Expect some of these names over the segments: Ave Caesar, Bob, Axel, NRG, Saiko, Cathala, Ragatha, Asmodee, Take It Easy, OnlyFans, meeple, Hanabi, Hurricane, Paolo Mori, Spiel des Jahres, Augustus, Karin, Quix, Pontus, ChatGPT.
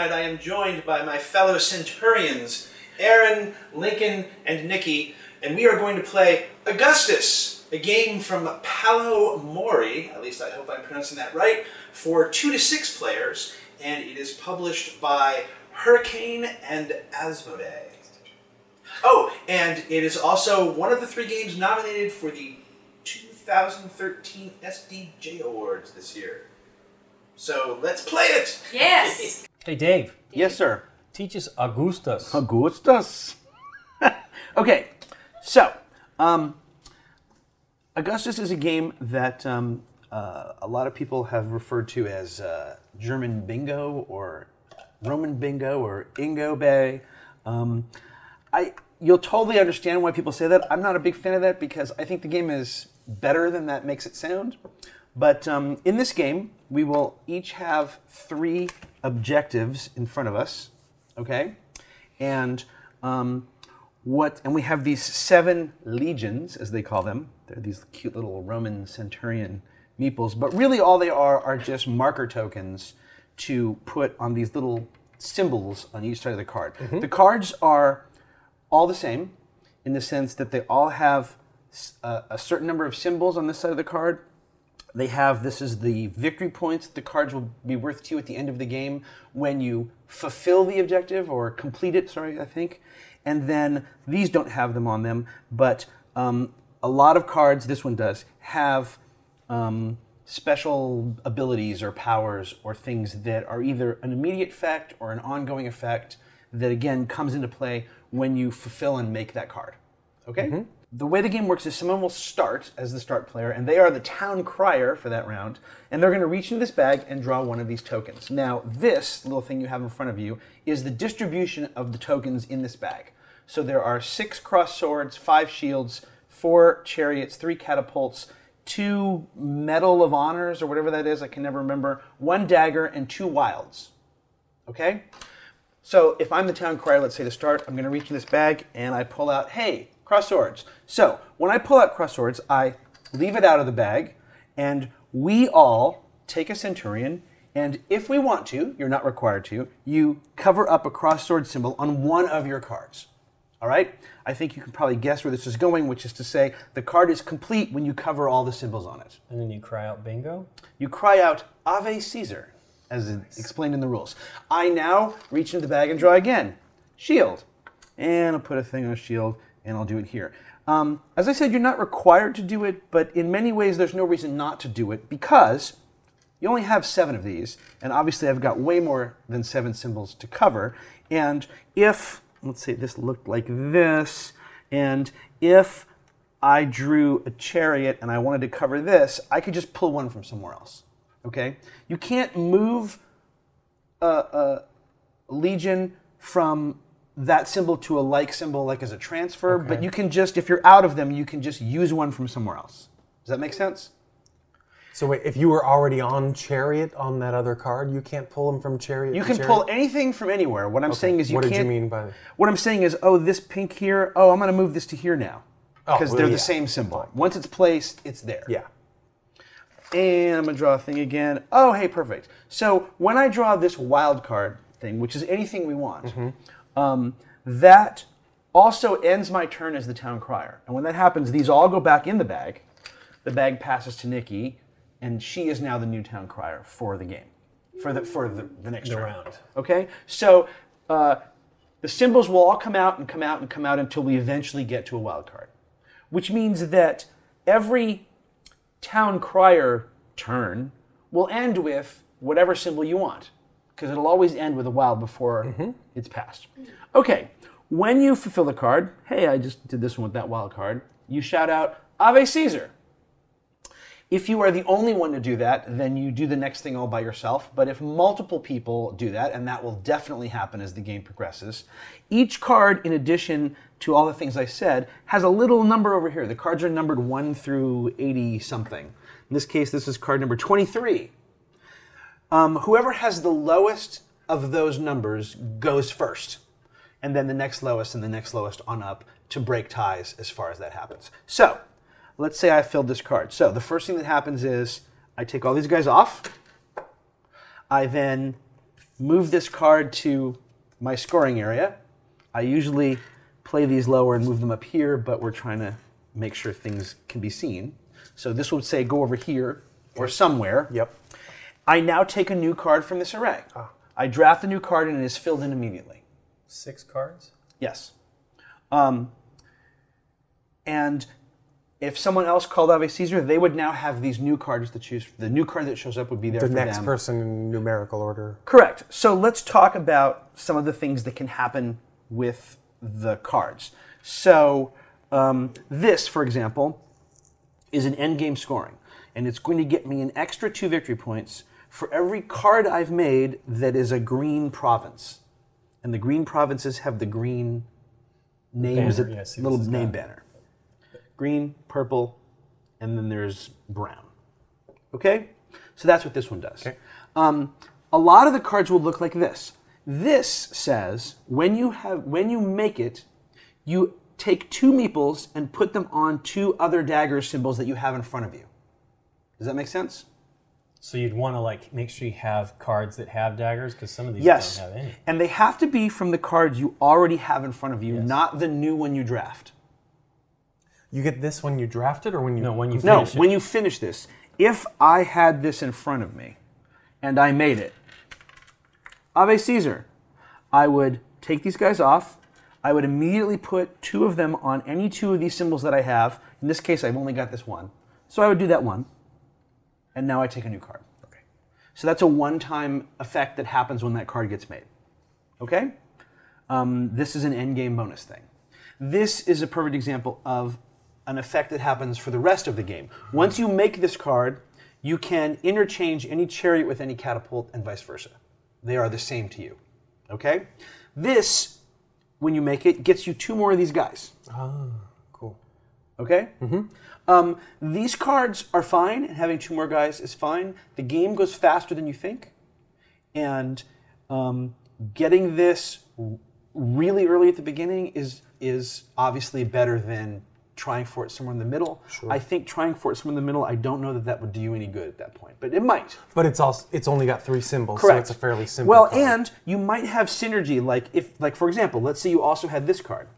night I am joined by my fellow Centurions, Aaron, Lincoln, and Nikki, and we are going to play Augustus, a game from Paolo Mori, at least I hope I'm pronouncing that right, for 2 to 6 players, and it is published by Hurricane and Asmodee. Oh, and it is also one of the 3 games nominated for the 2013 SDJ Awards this year. So let's play it! Yes! Hey, Dave. Yes, sir. Teach us Augustus. Augustus? Okay, so Augustus is a game that a lot of people have referred to as German bingo or Roman bingo or Ingo Bay. You'll totally understand why people say that. I'm not a big fan of that because I think the game is better than that makes it sound. But in this game, we will each have 3 objectives in front of us, okay? And we have these 7 legions, as they call them. They're these cute little Roman centurion meeples. But really all they are just marker tokens to put on these little symbols on each side of the card. Mm-hmm. The cards are all the same in the sense that they all have a certain number of symbols on this side of the card. They have, this is the victory points the cards will be worth to you at the end of the game when you fulfill the objective or complete it, sorry, I think. And then these don't have them on them, but a lot of cards, this one does, have special abilities or powers or things that are either an immediate effect or an ongoing effect that, again, comes into play when you fulfill and make that card, okay? Mm-hmm. The way the game works is someone will start as the start player, and they are the town crier for that round, and they're going to reach into this bag and draw one of these tokens. Now, this little thing you have in front of you is the distribution of the tokens in this bag. So there are 6 cross swords, 5 shields, 4 chariots, 3 catapults, 2 medal of honors, or whatever that is, I can never remember, 1 dagger, and 2 wilds, okay? So if I'm the town crier, let's say to start, I'm going to reach in this bag, and I pull out, hey, cross swords. So when I pull out cross swords, I leave it out of the bag, and we all take a centurion, and if we want to, you're not required to, you cover up a cross sword symbol on one of your cards. All right? I think you can probably guess where this is going, which is to say the card is complete when you cover all the symbols on it. And then you cry out bingo? You cry out Ave Caesar, as explained in the rules. I now reach into the bag and draw again. Shield. And I'll put a thing on a shield. And I'll do it here. As I said, you're not required to do it, but in many ways there's no reason not to do it because you only have 7 of these, and obviously I've got way more than 7 symbols to cover, and if, let's say this looked like this, and if I drew a chariot and I wanted to cover this, I could just pull one from somewhere else, okay? You can't move a legion from that symbol to a like symbol, like as a transfer, okay. But you can just, if you're out of them, you can just use one from somewhere else. Does that make sense? So wait, if you were already on chariot on that other card, you can't pull them from chariot You can chariot? Pull anything from anywhere. What I'm saying is you can't... What did you mean by that? What I'm saying is, oh, this pink here, oh, I'm going to move this to here now. Because they're the same symbol. Once it's placed, it's there. Yeah. And I'm going to draw a thing again. Oh, hey, perfect. So when I draw this wild card thing, which is anything we want... Mm-hmm. That also ends my turn as the town crier. And when that happens, these all go back in the bag. The bag passes to Nikki, and she is now the new town crier for the game, for the next round. Okay? So the symbols will all come out and come out and come out until we eventually get to a wild card, which means that every town crier turn will end with whatever symbol you want. Because it'll always end with a wild before it's passed. Okay, when you fulfill the card, hey, I just did this one with that wild card, you shout out, Ave Caesar. If you are the only one to do that, then you do the next thing all by yourself. But if multiple people do that, and that will definitely happen as the game progresses, each card, in addition to all the things I said, has a little number over here. The cards are numbered 1 through 80-something. In this case, this is card number 23. Whoever has the lowest of those numbers goes first, and then the next lowest and the next lowest on up to break ties as far as that happens. So, let's say I filled this card. So, the first thing that happens is I take all these guys off. I then move this card to my scoring area. I usually play these lower and move them up here, but we're trying to make sure things can be seen. So this would say go over here or somewhere. Yep. I now take a new card from this array. Ah. I draft a new card and it is filled in immediately. 6 cards? Yes. And if someone else called Ave Caesar, they would now have these new cards to choose. The new card that shows up would be there for them. The next person in numerical order. Correct. So let's talk about some of the things that can happen with the cards. So this, for example, is an endgame scoring. And it's going to get me an extra 2 victory points for every card I've made that is a green province. And the green provinces have the green names, banner, yes, little name banner. Green, purple, and then there's brown. Okay? So that's what this one does. Okay. A lot of the cards will look like this. This says when you make it, you take 2 meeples and put them on 2 other dagger symbols that you have in front of you. Does that make sense? So you'd want to like make sure you have cards that have daggers, because some of these don't have any. And they have to be from the cards you already have in front of you, not the new one you draft. You get this when you draft it, or when you finish it? No, when you finish this. If I had this in front of me, and I made it, Ave Caesar, I would take these guys off. I would immediately put 2 of them on any 2 of these symbols that I have. In this case, I've only got this one. So I would do that one, and now I take a new card. Okay. So that's a one-time effect that happens when that card gets made. Okay? This is an endgame bonus thing. This is a perfect example of an effect that happens for the rest of the game. Once you make this card, you can interchange any chariot with any catapult and vice versa. They are the same to you. Okay? This, when you make it, gets you 2 more of these guys. Oh, cool. Okay? Mm-hmm. These cards are fine, and having 2 more guys is fine. The game goes faster than you think, and getting this really early at the beginning is obviously better than trying for it somewhere in the middle. Sure. I think trying for it somewhere in the middle, I don't know that that would do you any good at that point, but it might. But it's also, it's only got 3 symbols, correct, so it's a fairly simple card. And you might have synergy, like for example, let's say you also had this card.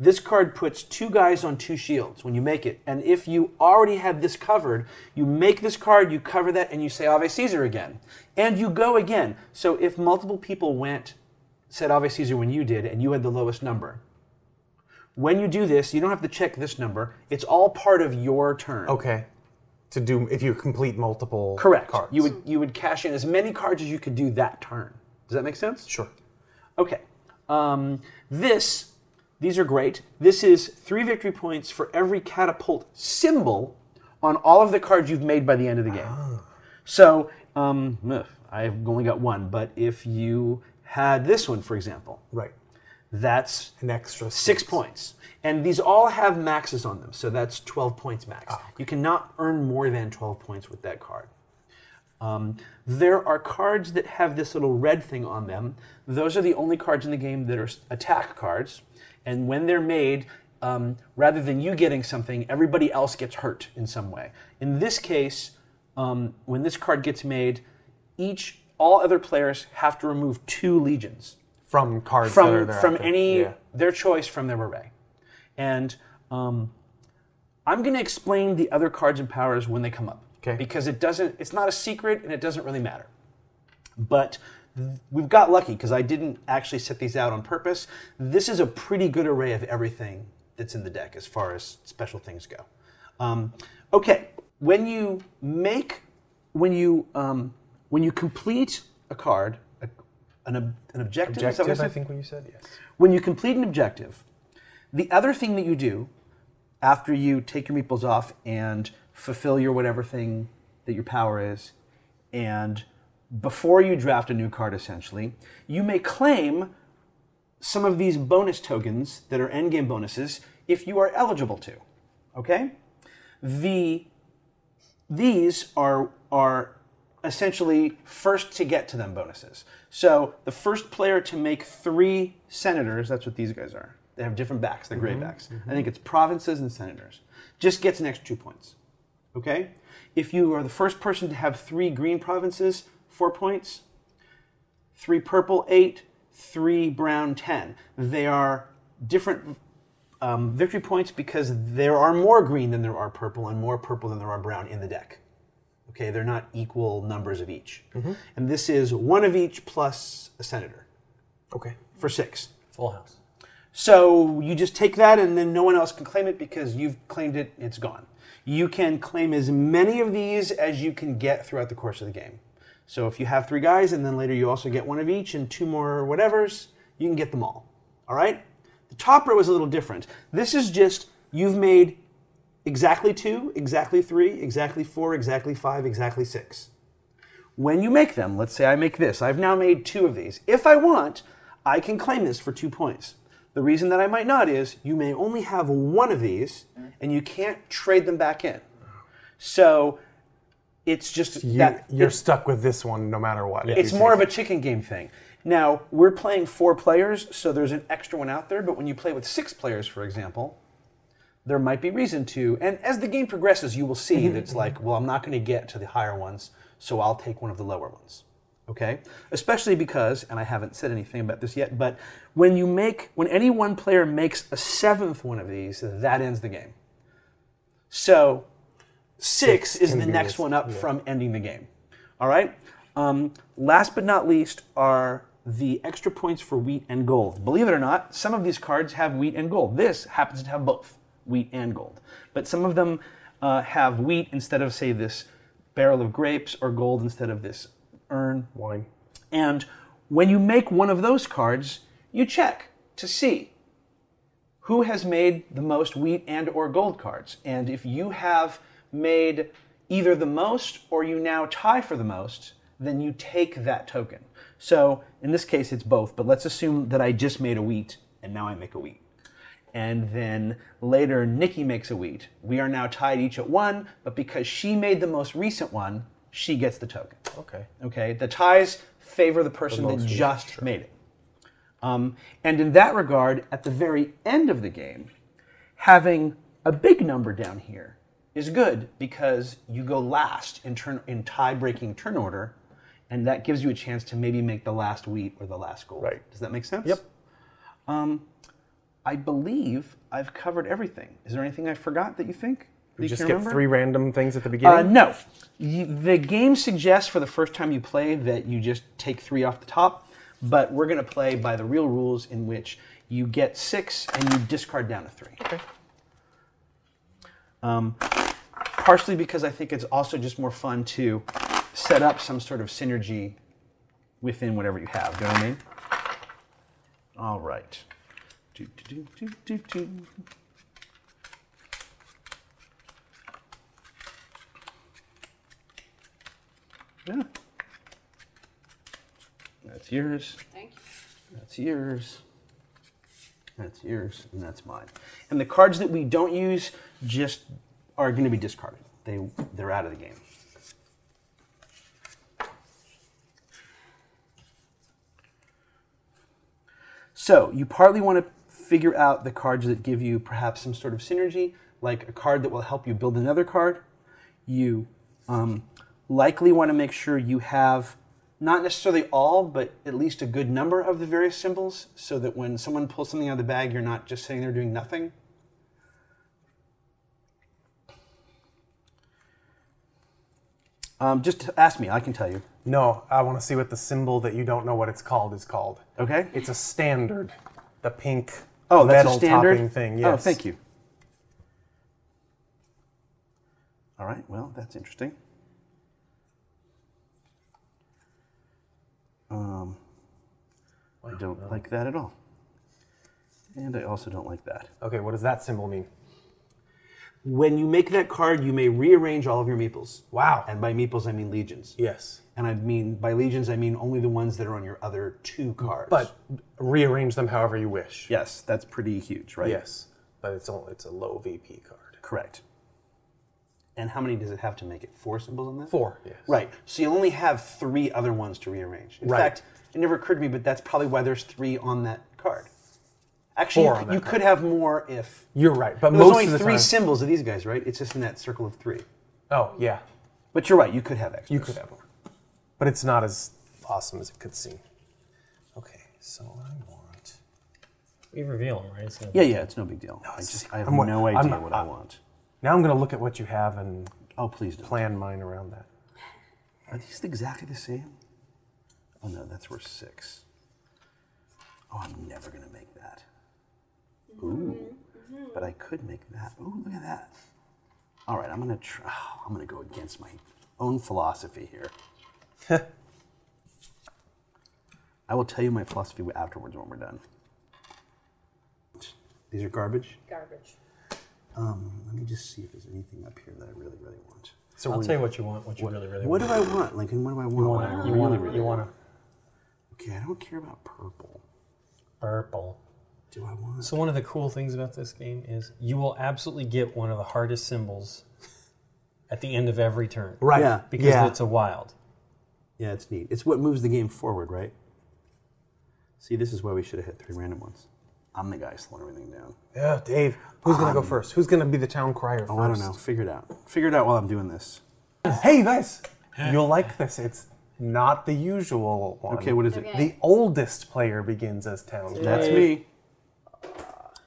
This card puts 2 guys on 2 shields when you make it, and if you already have this covered, you make this card, you cover that, and you say Ave Caesar again, and you go again. So if multiple people said Ave Caesar when you did, and you had the lowest number, when you do this, you don't have to check this number. It's all part of your turn. Okay. To do if you complete multiple cards. You would cash in as many cards as you could do that turn. Does that make sense? Sure. Okay. These are great. This is 3 victory points for every catapult symbol on all of the cards you've made by the end of the game. Oh. So I've only got 1, but if you had this one, for example. Right. That's an extra 6 points. And these all have maxes on them, so that's 12 points max. Oh, okay. You cannot earn more than 12 points with that card. There are cards that have this little red thing on them. Those are the only cards in the game that are attack cards. And when they're made, rather than you getting something, everybody else gets hurt in some way. In this case, when this card gets made, all other players have to remove 2 legions. From cards that are there. From their choice from their array. And I'm going to explain the other cards and powers when they come up. Okay. Because it's not a secret and it doesn't really matter. But we've got lucky because I didn't actually set these out on purpose. This is a pretty good array of everything that's in the deck as far as special things go. Okay. When you complete a card, an objective? Objective, is that what I think when you said, yes. When you complete an objective, the other thing that you do after you take your meeples off and fulfill your whatever thing that your power is, and before you draft a new card, essentially, you may claim some of these bonus tokens that are endgame bonuses if you are eligible to. Okay? These are essentially first to get to them bonuses. So the first player to make 3 senators, that's what these guys are. They have different backs, they're gray backs. Mm-hmm. I think it's provinces and senators. Just gets an extra 2 points. Okay? If you are the first person to have 3 green provinces, 4 points. 3 purple, 8, 3 brown, 10. They are different victory points because there are more green than there are purple and more purple than there are brown in the deck. Okay, they're not equal numbers of each. Mm-hmm. And this is one of each plus a senator. Okay. For 6. Full house. So you just take that and then no one else can claim it because you've claimed it, it's gone. You can claim as many of these as you can get throughout the course of the game. So if you have 3 guys and then later you also get 1 of each and 2 more whatevers, you can get them all. All right? The top row is a little different. This is just you've made exactly 2, exactly 3, exactly 4, exactly 5, exactly 6. When you make them, let's say I make this. I've now made 2 of these. If I want, I can claim this for 2 points. The reason that I might not is you may only have 1 of these and you can't trade them back in. So it's just you're stuck with this one no matter what. It's more of a chicken game thing. Now, we're playing 4 players, so there's an extra one out there, but when you play with 6 players, for example, there might be reason to. And as the game progresses, you will see that it's like, well, I'm not going to get to the higher ones, so I'll take one of the lower ones. Okay? Especially because, and I haven't said anything about this yet, but when any one player makes a 7th one of these, that ends the game. So 6 is the next one up from ending the game. All right? Last but not least are the extra points for wheat and gold. Believe it or not, some of these cards have wheat and gold. This happens to have both, wheat and gold. But some of them have wheat instead of, say, this barrel of grapes or gold instead of this urn. Wine. And when you make one of those cards, you check to see who has made the most wheat and or gold cards. And if you have made either the most or you now tie for the most, then you take that token. So in this case, it's both, but let's assume that I just made a wheat and now I make a wheat. And then later, Nikki makes a wheat. We are now tied each at 1, but because she made the most recent one, she gets the token. Okay. Okay. The ties favor the person that just made it. And in that regard, at the very end of the game, having a big number down here is good because you go last in tie-breaking turn order, and that gives you a chance to maybe make the last wheat or the last gold. Right. Does that make sense? Yep. I believe I've covered everything. Is there anything I forgot that you think? You just get 3 random things at the beginning? No. The game suggests for the first time you play that you just take 3 off the top, but we're going to play by the real rules in which you get 6 and you discard down to 3. Okay. Partially because I think it's also just more fun to set up some sort of synergy within whatever you have. Do you know what I mean? All right. Yeah. That's yours. Thank you. That's yours. That's yours, and that's mine. And the cards that we don't use just are going to be discarded. They're out of the game. So you partly want to figure out the cards that give you perhaps some sort of synergy, like a card that will help you build another card. You likely want to make sure you have not necessarily all, but at least a good number of the various symbols, so that when someone pulls something out of the bag, you're not just sitting there doing nothing. Just ask me. I can tell you. No, I want to see what the symbol that you don't know what it's called is called. Okay. It's a standard. The pink metal topping thing. Yes. Oh, thank you. All right. Well, that's interesting. I don't like that at all. And I also don't like that. Okay. What does that symbol mean? When you make that card, you may rearrange all of your meeples. Wow. And by meeples, I mean legions. Yes. And by legions, I mean only the ones that are on your other 2 cards. But rearrange them however you wish. Yes. That's pretty huge, right? Yes. But it's a low VP card. Correct. And how many does it have to make it? 4 symbols on that? 4, yes. Right. So you only have 3 other ones to rearrange. In fact, it never occurred to me, but that's probably why there's 3 on that card. Actually, you could have more if... You're right, but most of the time... There's only 3 symbols of these guys, right? It's just in that circle of 3. Oh, yeah. But you're right, you could have extras. You could have more. But it's not as awesome as it could seem. So I want. We reveal them, right? So yeah, it's no big deal. No, I have no idea what I want. Now I'm going to look at what you have and plan mine around that. Are these exactly the same? Oh no, that's worth 6. Oh, I'm never going to make that. Ooh, but I could make that. Ooh, look at that. All right, I'm going to try. Oh, I'm going to go against my own philosophy here. I will tell you my philosophy afterwards when we're done. These are garbage? Garbage. Let me just see if there's anything up here that I really, really want. So I'll tell you what you want, what you really, really want. What do I want? Lincoln, what do I want? You want to. Okay, I don't care about purple. Purple. Do I want? So one of the cool things about this game is you will absolutely get one of the hardest symbols at the end of every turn. Right. Yeah. Because it's a wild. Yeah, it's neat. It's what moves the game forward, right? See, this is why we should have hit 3 random ones. I'm the guy slowing everything down. Yeah, Dave. Who's going to go first? Who's going to be the town crier first? Oh, I don't know. Figure it out. Figure it out while I'm doing this. Hey, guys. You'll like this. It's not the usual one. Okay, what is it? The oldest player begins as town crier. That's me.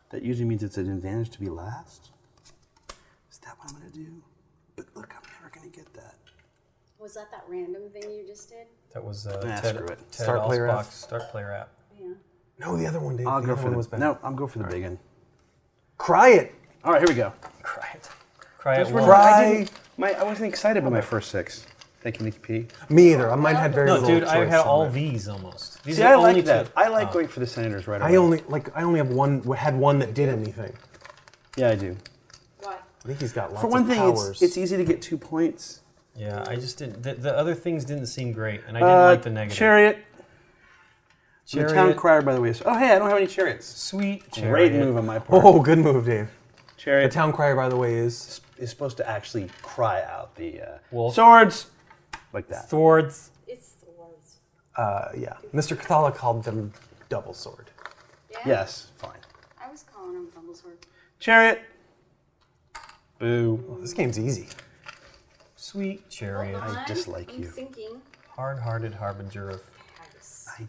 That usually means it's an advantage to be last. Is that what I'm going to do? But look, I'm never going to get that. Was that that random thing you just did? That was Ted, Start player app. Yeah. No, the other one did. I'll go for the big one. Cry it. All right, here we go. Cry it. Cry it. Cry. I wasn't excited by my first 6. Thank you, Nikki P. Me either. Mine had very little choice. No, dude, I had all V's almost. See, I like that. I like going for the Senators right away. I only have one. Had one that did anything. Yeah, I do. Why? I think he's got lots of powers. For one thing, it's easy to get 2 points. Yeah, I just didn't. The other things didn't seem great, and I didn't like the negative. Chariot. The town crier, by the way. Oh, hey, I don't have any chariots. Sweet. Great move on my part. Oh, good move, Dave. Chariot. The town crier, by the way, is supposed to actually cry out the swords, like that. Swords. It's swords. Yeah. Mr. Cathala called them double sword. Yeah. Yes. Fine. I was calling them double sword. Chariot. Boo. Oh, this game's easy. Sweet chariot. I dislike you. I'm thinking. Hard-hearted harbinger of. I dislike you.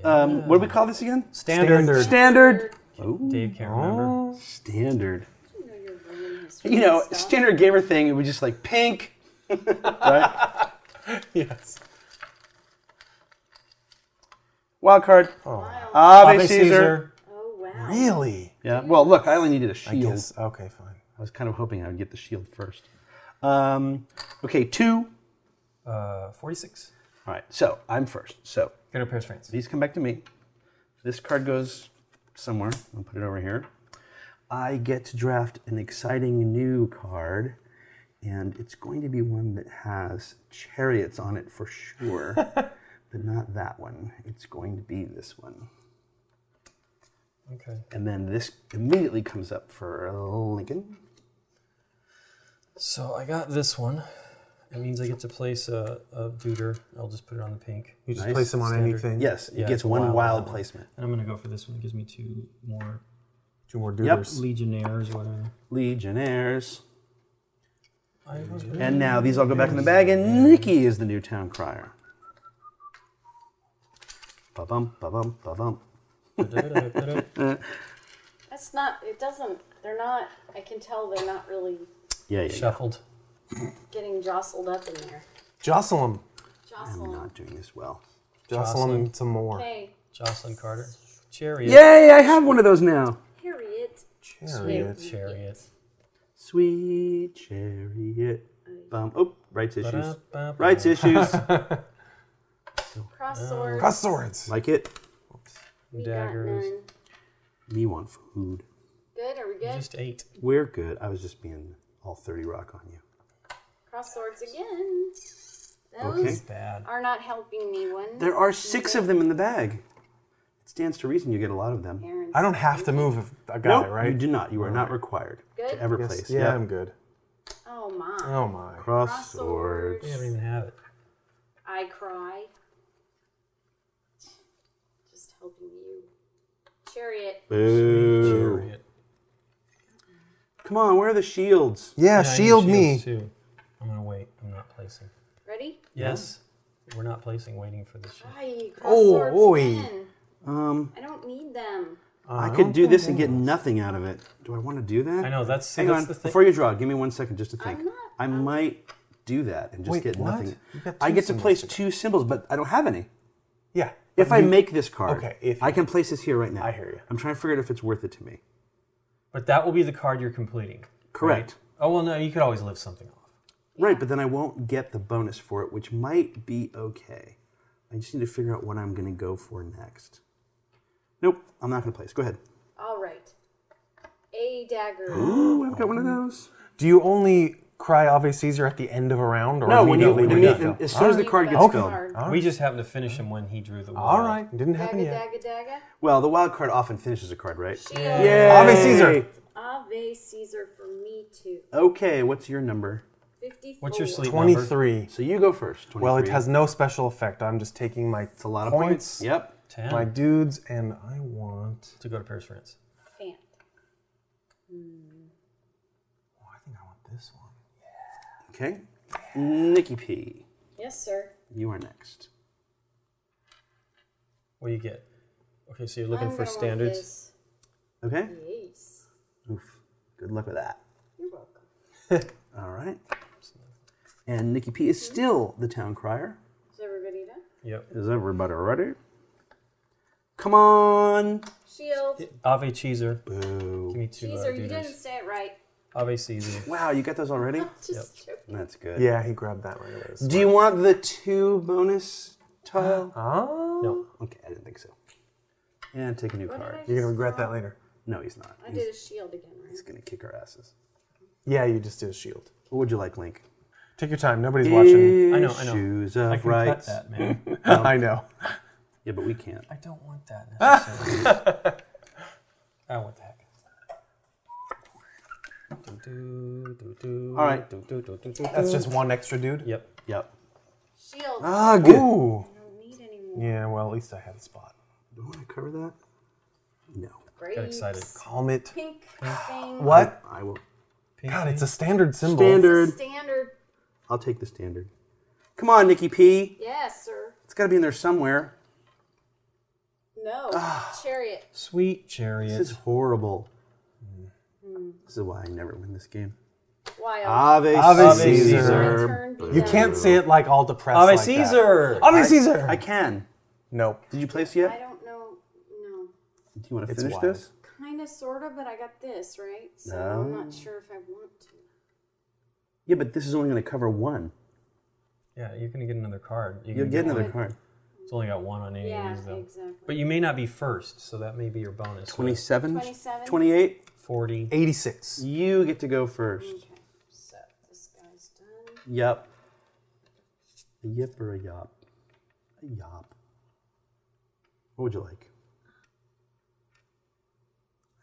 Yeah. What do we call this again? Standard. Dave can't remember. Standard. You know, standard gamer thing. It was just like pink. Right? Yes. Wild card. Oh. Ave Caesar. Oh wow. Really? Yeah, well, look, I only needed a shield. I guess. Okay, fine. I was kind of hoping I would get the shield first. Okay, 2. 46. All right, so I'm first. So go to Paris, France. These come back to me. This card goes somewhere. I'll put it over here. I get to draft an exciting new card, and it's going to be one that has chariots on it for sure, but not that one. It's going to be this one. Okay. And then this immediately comes up for Lincoln. So I got this one. It means I get to place a deuter. I'll just put it on the pink. You just place them on anything? Yes. It gets one wild placement. And I'm going to go for this one. It gives me 2 more deuters. Yep. Legionnaires, whatever. Legionnaires. And now these all go back in the bag, and Nikki is the new town crier. Ba-bum, ba-bum, ba-bum. That's not, it doesn't, they're not, I can tell they're not really shuffled. Getting jostled up in there. Jostle them. I'm not doing this well. Jostle them some more. Okay. Jocelyn Carter. Chariot. Yay, I have one of those now. Chariot. Sweet chariot. Bum. Oh, rights issues. Rights issues. Cross swords. Cross swords. Like it. Daggers. Me want food. Good? Are we good? Just 8. We're good. I was just being all 30 rock on you. Cross swords again. Those are not helping me one. There are 6 of them in the bag. It stands to reason you get a lot of them. I don't have to move a guy, right? You do not. You are not required to ever place. Yeah, I'm good. Oh my. Oh my. Cross swords. I don't even have it. I cry. Just helping you. Chariot. Boo. Chariot. Come on, where are the shields? Yeah, shield me. Too. I'm going to wait. I'm not placing. Ready? Yes. We're not placing waiting for this shit. Right, I don't need them. I could do this and get nothing out of it. Do I want to do that? I know, that's, hang on, the thing. Before you draw, give me 1 second just to think. I might do that and just get nothing. I get to place two symbols, but I don't have any. Yeah. If I make this card, I can place this here right now. I hear you. I'm trying to figure out if it's worth it to me. But that will be the card you're completing. Correct. Right? Oh, well, no, you could always live something off. Yeah. Right, but then I won't get the bonus for it, which might be okay. I just need to figure out what I'm going to go for next. Nope, I'm not going to place. Go ahead. All right. A dagger. Ooh, I've got one of those. Do you only cry Ave Caesar at the end of a round? Or no, when you as soon as the card gets filled. Right. We just happen to finish him when he drew the wild. All right, it didn't happen yet. Dagger. Well, the wild card often finishes a card, right? Yeah. Ave Caesar. Ave Caesar for me too. Okay, what's your number? 54. What's your sleep 23. Number? So you go first. 23. Well, it has no special effect. I'm just taking my It's a lot of points. Yep. 10. My dudes, and I want to go to Paris, France. Fant. Mm. Oh, I think I want this one. Yeah. Okay. Yeah. Nikki P. Yes, sir. You are next. What do you get? Okay, so you're looking for standards. Okay. Yes. Oof. Good luck with that. You're welcome. All right. And Nikki P is still the town crier. Is everybody done? Yep. Is everybody ready? Come on! Shield. Ave Caesar. Boo. Give me two. Caesar, you didn't say it right. Ave Caesar. Wow, you got those already? Just joking. That's good. Yeah, he grabbed that right away. Do you want the two bonus tile? Oh. No. Okay, I didn't think so. And take a new card. You're going to regret that later. No, he's not. I did a shield again, right? He's going to kick our asses. Yeah, you just did a shield. What would you like, Link? Take your time. Nobody's watching. I know, I know. Shoes of I can cut that, man. I know. Yeah, but we can't. I don't want that necessarily. I want that. All right. That's just one extra dude? Yep. Yep. Shield. Ah, good. Ooh. I don't need any more. Yeah, well, at least I had a spot. Do I want to cover that? No. Grapes. Got excited. Calm it. Pink thing. What? I will. Pink God, it's a standard symbol. Standard. It's a standard. I'll take the standard. Come on, Nikki P. Yes, sir. It's got to be in there somewhere. No, chariot. Sweet chariot. This is horrible. Mm. This is why I never win this game. Why? Ave Caesar. You can't say it like all depressed. Ave like Caesar. That. Ave Caesar. I can. Nope. Did you place yet? I don't know. No. Do you want to finish this? Kind of, sort of, but I got this, right? So I'm not sure if I want to. Yeah, but this is only going to cover one. Yeah, you're going to get another card. You'll get another card. It's only got one on any of these, though. Exactly. But you may not be first, so that may be your bonus. 27? 28? 40? 86. You get to go first. Okay, so this guy's done. Yep. A yip or a yop? A yop. What would you like?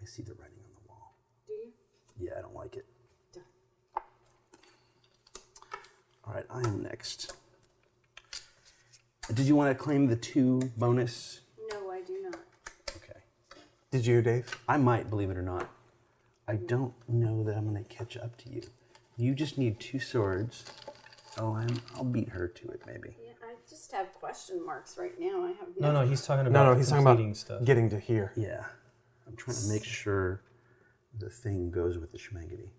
I see the writing on the wall. Do you? Yeah, I don't like it. Done. All right, I am next. Did you want to claim the two bonus? No, I do not. Okay. Did you, Dave? I might, believe it or not. I don't know that I'm going to catch up to you. You just need two swords. Oh, I'll beat her to it, maybe. Yeah, I just have question marks right now. I have no, he's talking about completing stuff. Getting to here. Yeah. I'm trying to make sure the thing goes with the schmagity.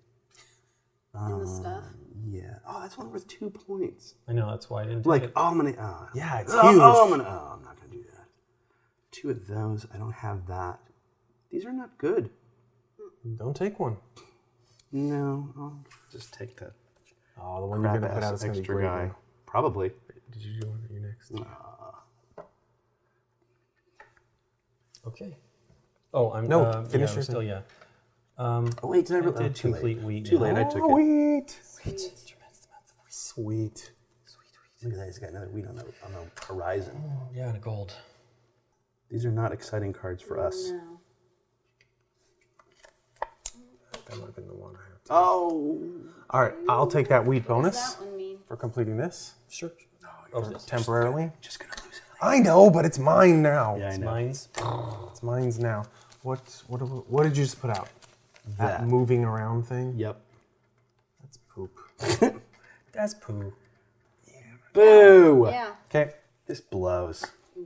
And the stuff? Yeah. Oh, that's one worth 2 points. I know, that's why I didn't do it. Like, oh, I'm going to... yeah, it's huge. Oh, I'm not going to do that. Two of those. I don't have that. These are not good. Don't take one. No, I'll just take that. Oh, the one you're going to put out is going to be great. Guy. Probably. Did you do one for you next? Okay. Oh, I'm... No, finish your still, yeah. Oh wait, did I really complete wheat? Too late, I took it. Wheat! Sweet. Look at that, he's got another wheat on the horizon. Oh, yeah, and a gold. These are not exciting cards for us. No. That might have been the one I have to. Oh! Alright, I'll take that wheat bonus for completing this. Sure. No, you're temporarily. Just gonna lose it. I know, but it's mine now. Yeah, I know. It's mine's. It's mine's now. What did you just put out? That moving around thing? Yep. That's poop. That's poo. Yeah, Boo! Yeah. Okay, this blows. No.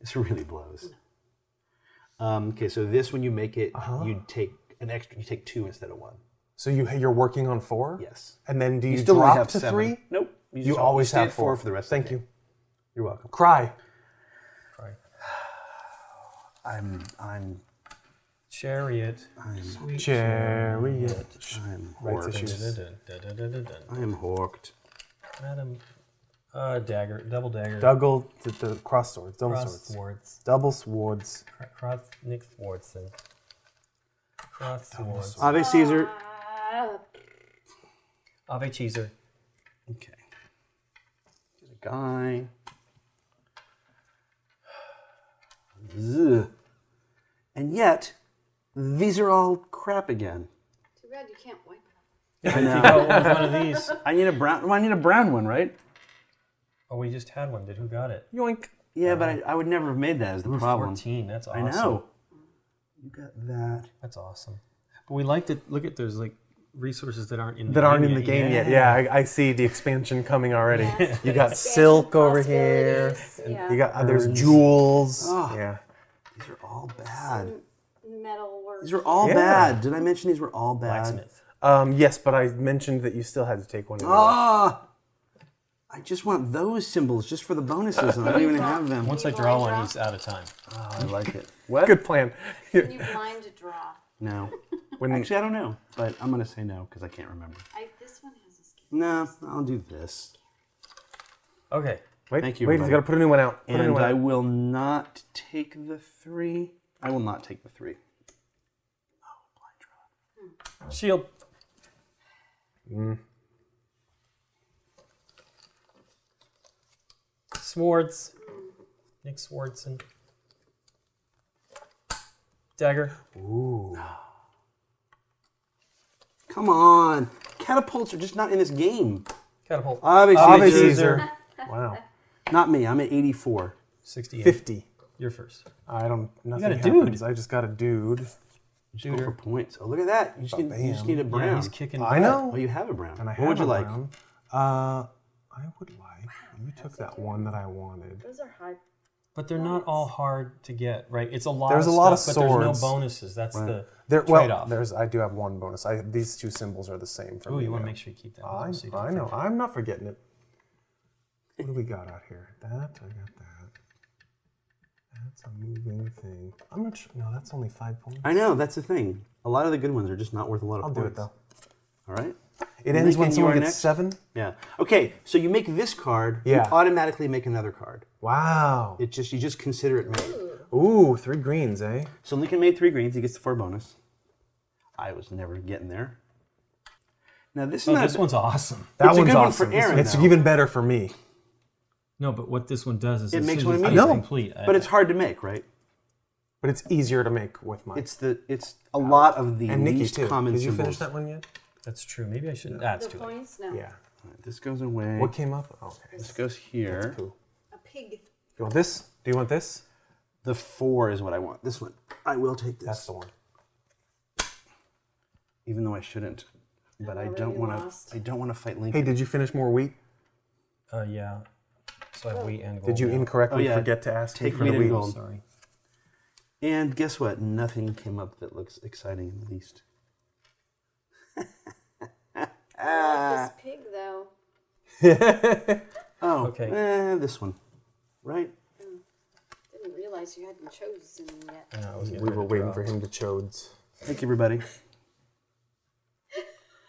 This really blows. No. Okay, so this when you make it, you take an extra. You take 2 instead of 1. So you're working on 4. Yes. And then do you still drop have to 7. 3? Nope. You always have 4 for the rest. Thank you. You're welcome. Cry. I'm. Chariot. I'm chariot. I'm horked. I'm horked. Madam, dagger, double dagger. Double, the cross swords, double cross swords. Swords. Double swords. Cross, Nick swords. And cross swords. Ave Caesar. Ave Caesar. Okay. There's a guy. Ugh. And yet, these are all crap again. Too bad you can't wipe it. I know. One of these. I need a brown. Well, I need a brown one, right? Oh, we just had one. Did who got it? Yoink. Yeah, but I would never have made that. Is the problem? 14. That's awesome. I know. You got that. That's awesome. But we like to look at those like resources that aren't in the game yet. Yeah, I see the expansion coming already. Yes, you got silk over here. Yeah. You got there's jewels. Oh. Yeah. These are all bad. Some metal work. These are all bad. Did I mention these were all bad? Blacksmith. Yes, but I mentioned that you still had to take one. I just want those symbols just for the bonuses, and I don't even have them. Once I draw one, he's out of time. Oh, I like it. What? Good plan. Can you blind draw? No. Actually, I don't know, but I'm going to say no because I can't remember. This one has a skin. No, I'll do this. Okay. Wait, thank you. Wait, he's got to put a new one out. Put a new one out. I will not take the 3. I will not take the 3. Oh, blind draw. Shield. Swords. Nick Swardson. Dagger. Ooh. Come on. Catapults are just not in this game. Catapult. Ave Caesar. Wow. Not me. I'm at 84. 68. 50. You're first. I don't. Nothing you got a happens. Dude. I just got a dude. Go for points. Oh, look at that. You just need a brown. Yeah, he's kicking. I know. Oh, you have a brown. And I what would you like? I would like. Wow, you took that one that I wanted. Those are hard. But they're not all hard to get, right? It's a lot. There's a lot of stuff, but there's no bonuses. That's the trade-off. Well, I do have one bonus. These 2 symbols are the same for me. Oh, you want to make sure you keep that. I know. I'm not forgetting it. What do we got out here? That, I got that. That's a moving thing. I'm not sure. No, that's only 5 points. I know, that's the thing. A lot of the good ones are just not worth a lot of points. I'll do it, though. All right? It ends when someone gets 7? Yeah. Okay, so you make this card, you automatically make another card. Wow. It just, you just consider it made. Ooh, 3 greens, eh? So Lincoln made 3 greens. He gets the 4 bonus. I was never getting there. Now, this one's awesome. That one's awesome. It's even better for me. No, but what this one does is it makes one complete. But it's hard to make, right? But it's easier to make with mine. It's a lot of the least common symbols. Did you finish that one yet? That's true. Maybe I shouldn't. That's too late. No. Yeah. All right, this goes away. What came up? Oh, okay. This goes here. That's cool. A pig. You want this? Do you want this? The 4 is what I want. This one. I will take this. That's the one. Even though I shouldn't, but I don't want to. I don't want to fight Lincoln. Hey, did you finish more wheat? Yeah. So I have wheat and gold. Did you incorrectly forget to ask me for the wheat? Gold. Sorry. And guess what? Nothing came up that looks exciting in the least. I like this pig, though. Oh, okay. This one, right? Didn't realize you hadn't chosen yet. We were waiting for him to chodes. Thank you, everybody.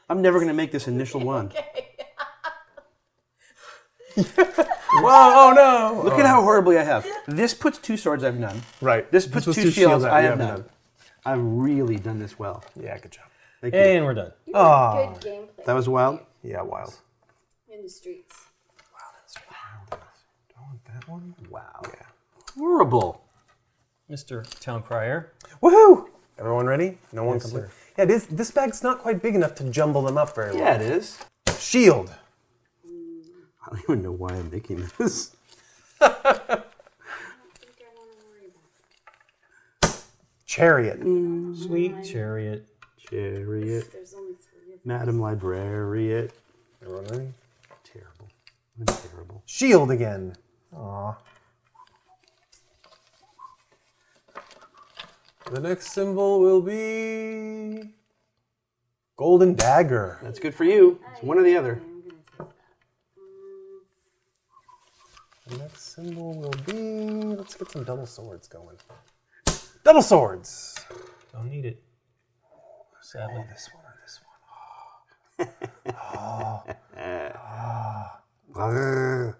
I'm never going to make this initial one. Whoa, oh no! Look at how horribly I have. This puts 2 swords, I've none. Right. This puts 2 shields, I have none. I've really done this well. Yeah, good job. Thank you. And we're done. Oh, good gameplay. That was wild? Yeah, wild. In the streets. Wow, that's wild. Don't want that one? Wow. Yeah. Horrible. Mr. Town Crier. Woohoo! Everyone ready? No one complete. Yeah, this bag's not quite big enough to jumble them up very well. Yeah, it is. Shield! I don't even know why I'm making this. I don't think I want to worry about it. Chariot. Sweet chariot. Chariot. There's only 3 of them. Madam Librarian. Everyone ready? Terrible. Terrible. Shield again. Aw. The next symbol will be golden dagger. That's good for you. It's one or the other. The next symbol will be. Let's get some double swords going. Double swords. Don't need it. Sadly, this one or this one. Oh. Oh. Oh.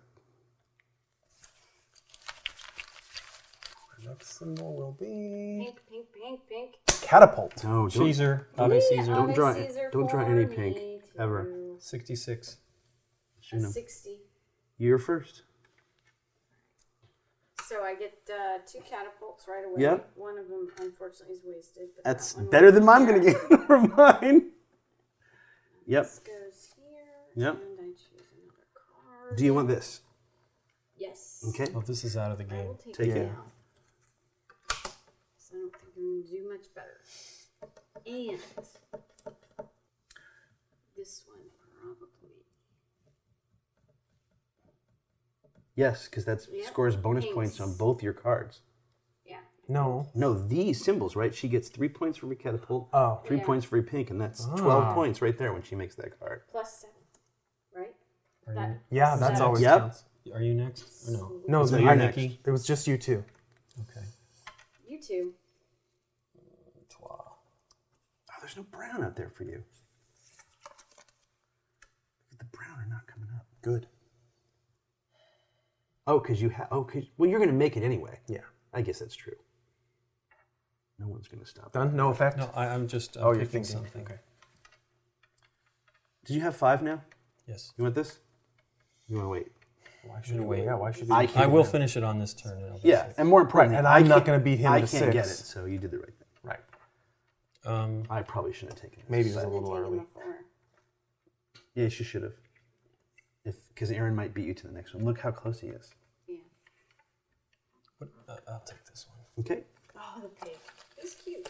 The next symbol will be pink, pink, pink, pink. Catapult. No, Caesar. Ave Caesar. Don't draw it. Don't draw any pink ever. 66. 60. You're first. So I get 2 catapults right away. Yep. One of them, unfortunately, is wasted. But that's that better than mine. I'm going to get for mine. Yep. This goes here. Yep. And I choose another card. Do you want this? Yes. Okay. Well, this is out of the game. I will take it out. So I don't think I'm going to do much better. And this one probably. Yes, because that scores bonus points on both your cards. Yeah. No. No, these symbols, right? She gets 3 points for every catapult, 3 points for every pink, and that's 12 points right there when she makes that card. Plus 7, right? That's always counts. Are you next? Or no. No, it's not Nikki. It was just you two. Okay. You two. 12. Oh, there's no brown out there for you. The brown are not coming up. Good. Oh, because you have. Oh, well, you're going to make it anyway. Yeah, I guess that's true. No one's going to stop. Done. No effect. No, I'm just. Oh, you're thinking something. Okay. Did you have 5 now? Yes. You want this? You want to wait? Why should we wait? Yeah. Why should we? I will finish it on this turn. Yeah, and more important, and I'm not going to beat him. I can't get it. So you did the right thing. Right. I probably shouldn't have taken it. Maybe it was a little early. Yeah, she should have. Because Aaron might beat you to the next one. Look how close he is. Yeah. I'll take this one. Okay. Oh, the pig. It's cute.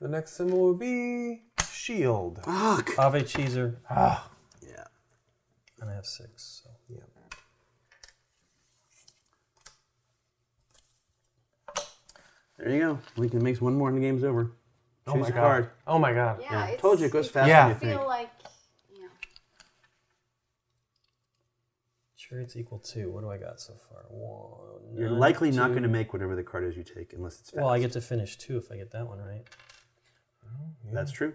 The next symbol will be shield. Fuck. Ave Caesar. Ah. Yeah. And I have 6. So yeah. There you go. Lincoln makes one more and the game's over. Oh my God. Oh my God. Yeah, yeah. Told you it goes fast. Yeah. I feel like, yeah. Chariot's equal 2. What do I got so far? 1. You're likely not going to make whatever the card is you take unless it's fast. Well, I get to finish 2 if I get that one right. Oh, yeah. That's true.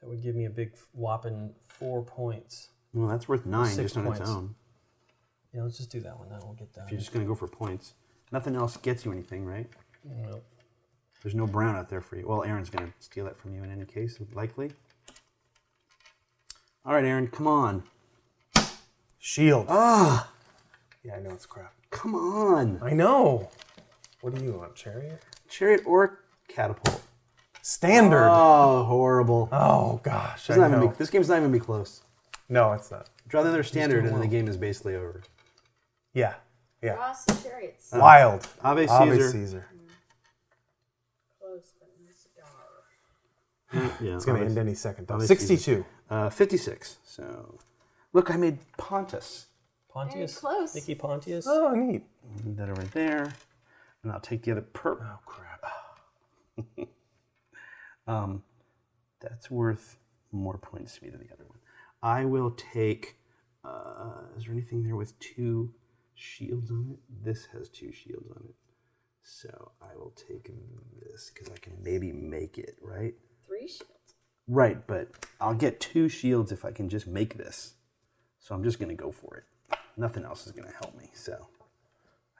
That would give me a big whopping 4 points. Well, that's worth 9 just on its own. Yeah, let's just do that one. That will get that. If you're just going to go for points. Nothing else gets you anything, right? Nope. There's no brown out there for you. Well, Aaron's going to steal that from you in any case, likely. All right, Aaron, come on. Shield. Ah. Yeah, I know it's crap. Come on. I know. What do you want, chariot? Chariot or catapult? Standard. Oh, horrible. Oh, gosh. I know. This game's not even be close. No, it's not. Draw the other standard and then the game is basically over. Yeah. Yeah. Ross and chariots. Wild. Ave Caesar. Ave Caesar. Yeah, it's going to end any second. 62. 56. So, look, I made Pontus. Pontius? Very close. Mickey Pontius. Oh, neat. That over there. And I'll take the other purple. Oh, crap. That's worth more points to me than the other one. I will take, is there anything there with 2 shields on it? This has 2 shields on it. So I will take this because I can maybe make it, right? 3 shields. Right, but I'll get 2 shields if I can just make this. So I'm just going to go for it. Nothing else is going to help me, so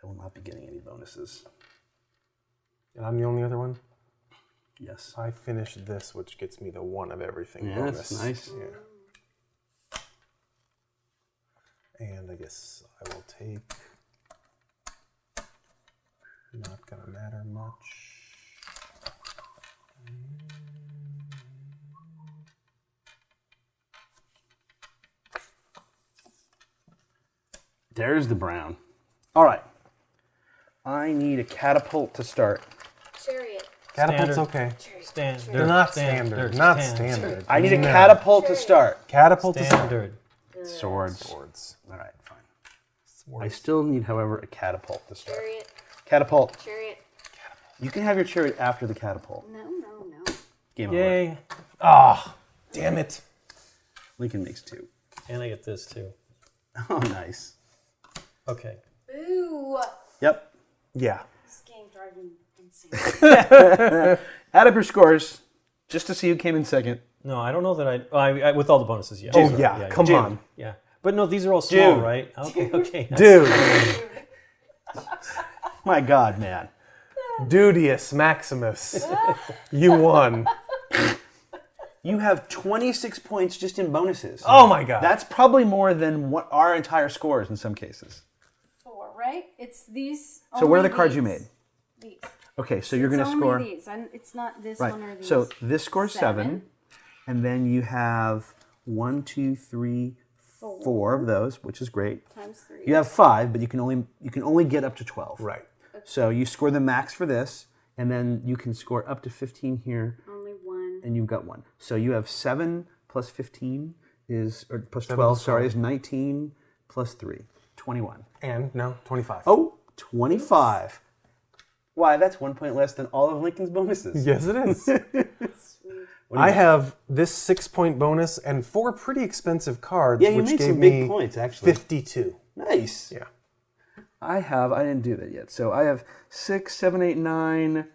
I will not be getting any bonuses. And I'm the only other one? Yes. I finished this, which gets me the 1 of everything bonus. That's nice. Yeah. And I guess I will take... Not going to matter much. There's the brown. All right. I need a catapult to start. Chariot. Catapult's okay. Standard. They're not standard. Not standard. I need a catapult to start. Catapult to start. Swords. All right, fine. Swords. I still need, however, a catapult to start. Chariot. Catapult. Chariot. You can have your chariot after the catapult. No. Game over. Ah, damn it. Lincoln makes two. And I get this too. Oh, nice. Okay. Ooh. Yep. Yeah. This game drives me insane. Add up your scores just to see who came in second. No, I don't know that I with all the bonuses, yeah. Oh, so, yeah. Come on. Yeah. But no, these are all small, right? Okay. Dude. My God, man. Dudius Maximus. You won. You have 26 points just in bonuses. Oh, my God. That's probably more than what our entire score is in some cases. Four, right? It's these. So what are the cards you made? These. Okay, so you're going to score. These. It's not this one or these. So this scores seven. And then you have 4 of those, which is great. Times 3. You have 5, but you can only get up to 12. Right. Okay. So you score the max for this, and then you can score up to 15 here. And you've got 1. So you have 7 plus 15 is, or plus 12, sorry, is 19 plus 3. 21. And, no, 25. Oh, 25. Why, that's 1 point less than all of Lincoln's bonuses. Yes, it is. I have this 6-point bonus and 4 pretty expensive cards, yeah, which gave me big points, actually. 52. Nice. Yeah. I didn't do that yet. So I have 6, 7, 8, 9,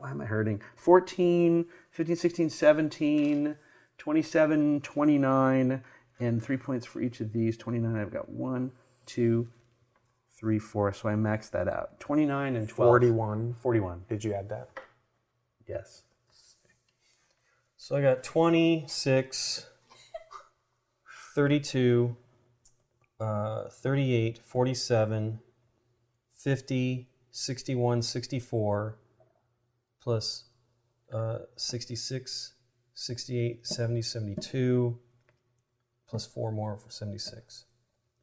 why am I hurting? 14, 15, 16, 17, 27, 29, and 3 points for each of these. 29, I've got 1, 2, 3, 4, so I maxed that out. 29 and 12. 41. 41. Did you add that? Yes. So I got 26, 32, 38, 47, 50, 61, 64. Plus 66, 68, 70, 72, plus 4 more for 76.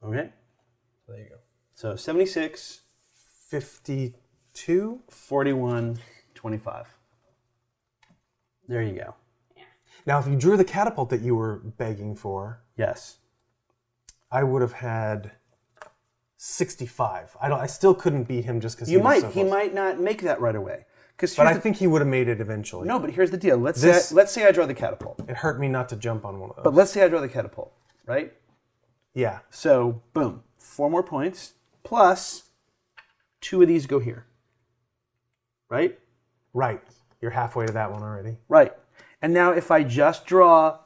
Okay. So there you go. So 76, 52, 41, 25. There you go. Yeah. Now, if you drew the catapult that you were begging for, yes, I would have had 65. I still couldn't beat him just because he was so close. He might not make that right away. But I think he would have made it eventually. No, but here's the deal. Let's say I draw the catapult. It hurt me not to jump on one of those. But let's say I draw the catapult, right? Yeah. So, boom. 4 more points, plus 2 of these go here. Right? Right. You're halfway to that one already. Right. And now if I just draw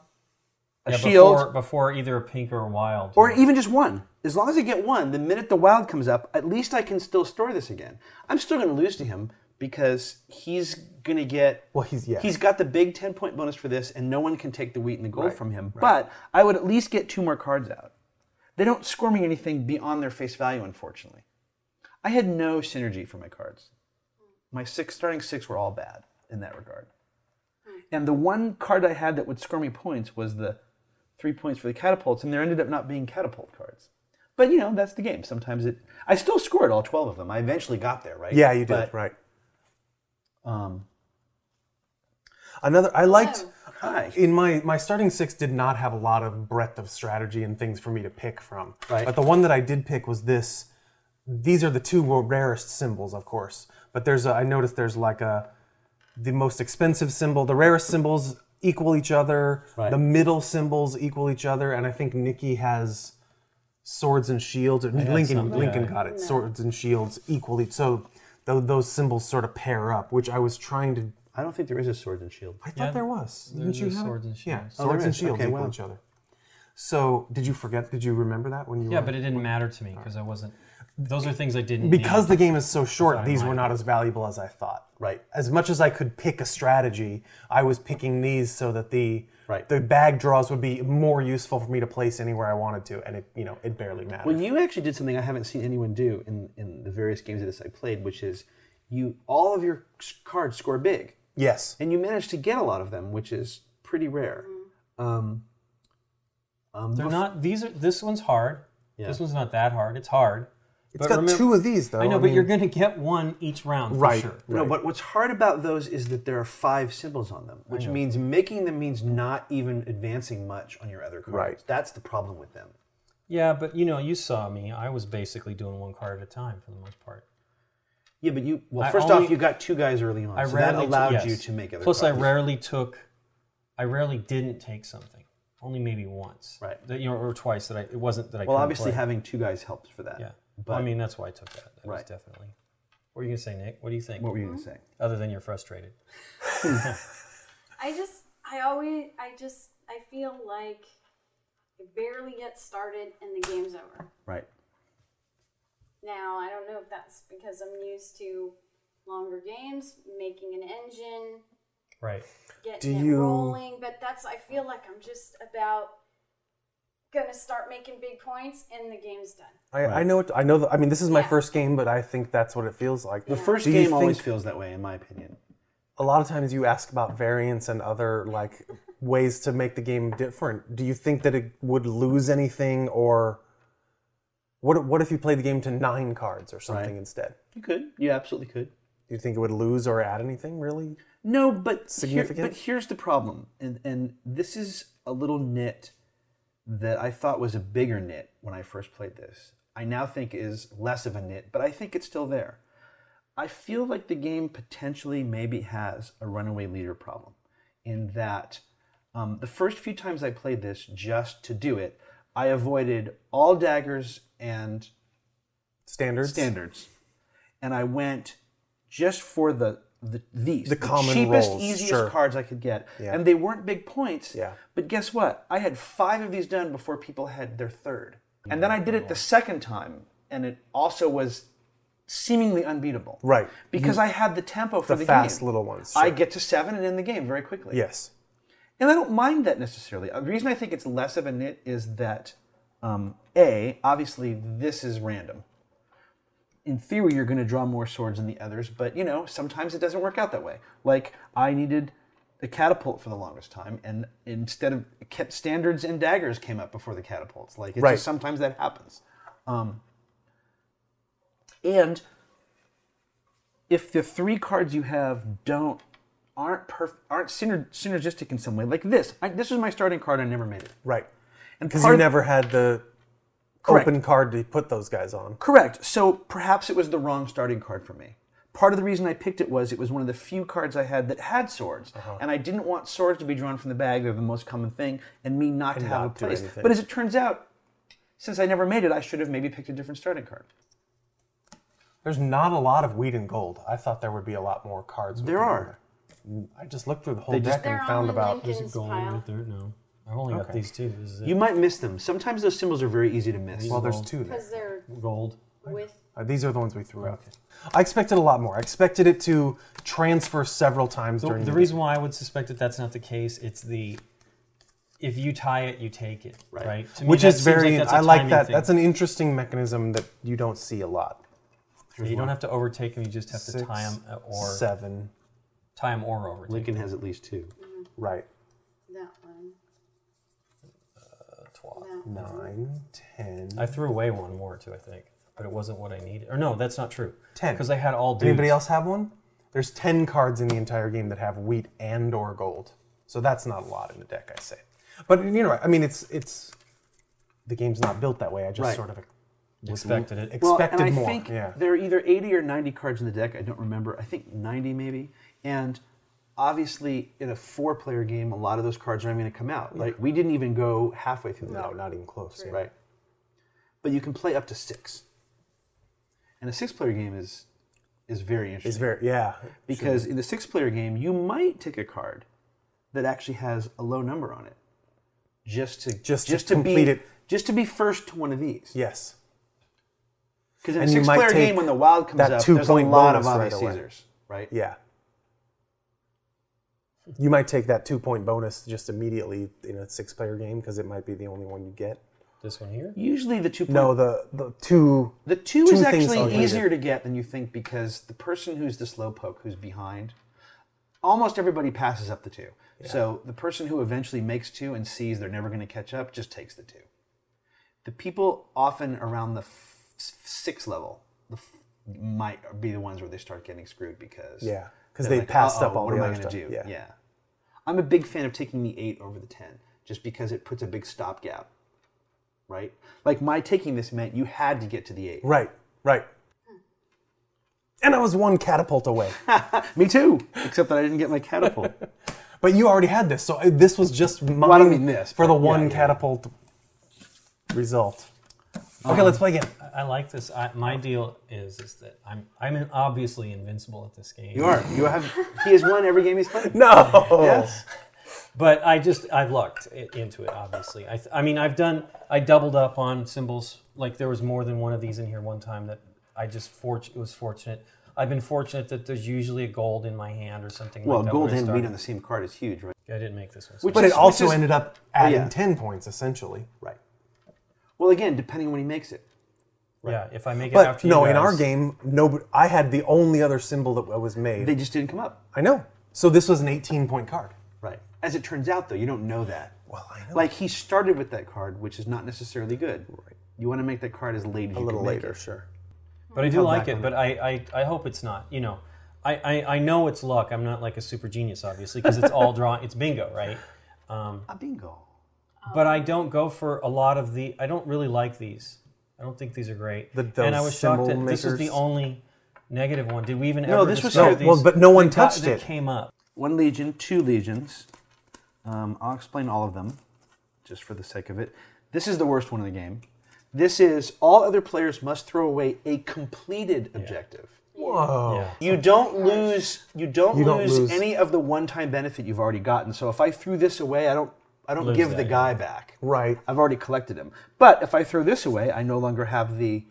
a shield. Before either a pink or a wild. Or even just one. As long as I get one, the minute the wild comes up, at least I can still store this again. I'm still going to lose to him. Because he's gonna get he's got the big 10-point bonus for this, and no one can take the wheat and the gold from him. Right. But I would at least get 2 more cards out. They don't score me anything beyond their face value, unfortunately. I had no synergy for my cards. My starting six were all bad in that regard. And the one card I had that would score me points was the 3 points for the catapults, and there ended up not being catapult cards. But you know that's the game. Sometimes I still scored all 12 of them. I eventually got there, right? Yeah, you did, right. In my starting six did not have a lot of breadth of strategy and things for me to pick from. Right. But the one that I did pick was this. These are the 2 rarest symbols, of course. But there's I noticed there's like the most expensive symbol. The rarest symbols equal each other. Right. The middle symbols equal each other. And I think Nikki has swords and shields. Lincoln got it. No. Swords and shields equal each. So those symbols sort of pair up, which I was trying to... I don't think there is a sword and shield. I thought there was. Didn't you have swords and shields? Yeah, swords and shields equal each other. So did you forget? Did you remember that when you? Yeah, but it didn't matter to me because I wasn't... Those are things I didn't... Because the game is so short, these were not as valuable as I thought. Right. As much as I could pick a strategy, I was picking these so that the bag draws would be more useful for me to place anywhere I wanted to, and it barely mattered. Well, you actually did something I haven't seen anyone do in the various games of this I played, which is all of your cards score big. Yes. And you managed to get a lot of them, which is pretty rare. They're not. This one's hard. Yeah. This one's not that hard. It's hard. It's got remember, two of these, though. I know, but I mean, you're going to get one each round, right, for sure. Right. No, but what's hard about those is that there are 5 symbols on them, which means making them means not even advancing much on your other cards. Right. That's the problem with them. Yeah, but, you know, you saw me. I was basically doing one card at a time for the most part. Yeah, but you... Well, first off, you got 2 guys early on, so that allowed you to make other cards. Plus, I rarely didn't take something. Only maybe once. Right. You know, or twice that I... It wasn't that I couldn't obviously play. Having 2 guys helps for that. Yeah. But, well, I mean, that's why I took that. That was definitely. What were you going to say, Nick? What do you think? What were you going to say? Other than you're frustrated. I feel like I barely get started and the game's over. Right. Now, I don't know if that's because I'm used to longer games, making an engine. Right. Getting it rolling, but that's, I feel like I'm just about... going to start making big points and the game's done. I know it. I know. I mean, this is my first game, but I think that's what it feels like. The first game always feels that way, in my opinion. A lot of times, you ask about variants and other like ways to make the game different. Do you think that it would lose anything, or what if you played the game to 9 cards or something instead? You could. You absolutely could. Do you think it would lose or add anything really? No, but significant. But here's the problem, and this is a little nit that I thought was a bigger nit when I first played this. I now think is less of a nit, but I think it's still there. I feel like the game potentially maybe has a runaway leader problem in that the first few times I played this just to do it, I avoided all daggers and standards. And I went just for the cheapest, easiest cards I could get. Yeah. And they weren't big points, but guess what? I had 5 of these done before people had their 3rd. And then I did it the 2nd time, and it also was seemingly unbeatable. Right. Because I had the tempo for the game. The fast little ones. Sure. I get to 7 and end the game very quickly. Yes. And I don't mind that necessarily. The reason I think it's less of a nit is that, A, obviously this is random. In theory, you're going to draw more swords than the others, but, you know, sometimes it doesn't work out that way. Like, I needed a catapult for the longest time, and instead of standards and daggers came up before the catapults. Like, it's just sometimes that happens. And if the 3 cards you have aren't synergistic in some way, like this. This was my starting card. I never made it. Right. Because you never had the... Correct. Open card to put those guys on. Correct. So perhaps it was the wrong starting card for me. Part of the reason I picked it was one of the few cards I had that had swords. And I didn't want swords to be drawn from the bag. They're the most common thing. And me not to have a place. But as it turns out, since I never made it, I should have maybe picked a different starting card. There's not a lot of wheat and gold. I thought there would be a lot more cards. There are. I just looked through the whole deck and found about... There's a gold right there now. I've only got these 2. This is it. You might miss them. Sometimes those symbols are very easy to miss. Well, there's 2 there. Because they're gold. These are the ones we threw out. I expected a lot more. I expected it to transfer several times during the game. The reason why I would suspect that that's not the case, it's the, if you tie it, you take it. Right. Right? To me, which is very, I like that. Thing. That's an interesting mechanism that you don't see a lot. Yeah, you don't have to overtake them. You just have to tie them or... 7. Tie them or overtake Lincoln them. Has at least 2. Mm-hmm. Right. That one. 9, 10. I threw away one more too, I think, but it wasn't what I needed. Or no, that's not true. 10, because I had all dudes. Anybody else have one? There's 10 cards in the entire game that have wheat and or gold, so that's not a lot in the deck, I say. But you know, I mean, it's the game's not built that way. I just sort of expected it. Expected more. I think there are either 80 or 90 cards in the deck. I don't remember. I think 90 maybe, and. Obviously, in a 4-player game, a lot of those cards aren't going to come out. Like we didn't even go halfway through the game. Not even close. Right. Right. But you can play up to 6. And a 6-player game is very interesting. It's very because in the 6-player game, you might take a card that actually has a low number on it, just to be first to one of these. Yes. Because in a 6-player game, when the wild comes out, there's a lot of Ave Caesars. Right. Yeah. You might take that 2-point bonus just immediately in a 6-player game because it might be the only one you get. This one here? Usually the 2-point... No, the two is actually easier to get than you think because the person who's the slowpoke who's behind, almost everybody passes up the 2. Yeah. So the person who eventually makes 2 and sees they're never going to catch up just takes the 2. The people often around the sixth level might be the ones where they start getting screwed because they like, passed up all the other stuff. What am I going to do? Yeah. I'm a big fan of taking the 8 over the 10 just because it puts a big stopgap, right? Like my taking this meant you had to get to the 8. Right. And I was one catapult away. Me too, except that I didn't get my catapult. But you already had this, so this was just mine. Well, I don't mean this, for the one catapult result. Okay, let's play again. I like this. My deal is that I'm obviously invincible at this game. You are. He has won every game he's played. No. Yes. But I've looked into it. Obviously, I doubled up on symbols. Like there was more than one of these in here one time that I just it was fortunate. I've been fortunate that there's usually a gold in my hand or something like that. Well, gold and wheat on the same card is huge, right? I didn't make this one. So but it also ended up adding 10 points, essentially. Right. Well, again, depending on when he makes it. Right? Yeah, if I make it after you guys. In our game, I had the only other symbol that was made. They just didn't come up. I know. So this was an 18-point card. Right. As it turns out, though, you don't know that. Well, I know. Like, he started with that card, which is not necessarily good. Right. You want to make that card as late as you can make it. A little later, sure. But I do like it, but I hope it's not, you know. I know it's luck. I'm not like a super genius, obviously, because it's all drawn. It's bingo, right? A bingo. But I don't go for a lot of the... I don't really like these. I don't think these are great. And I was shocked that this is the only negative one. Did we even ever discover these? Well, but no one touched it. That came up. 1 legion, 2 legions. I'll explain all of them, just for the sake of it. This is the worst one in the game. This is all other players must throw away a completed objective. Whoa! Yeah. You don't lose any of the one-time benefit you've already gotten. So if I threw this away, I don't give the guy back. Right. I've already collected him. But if I throw this away, I no longer have the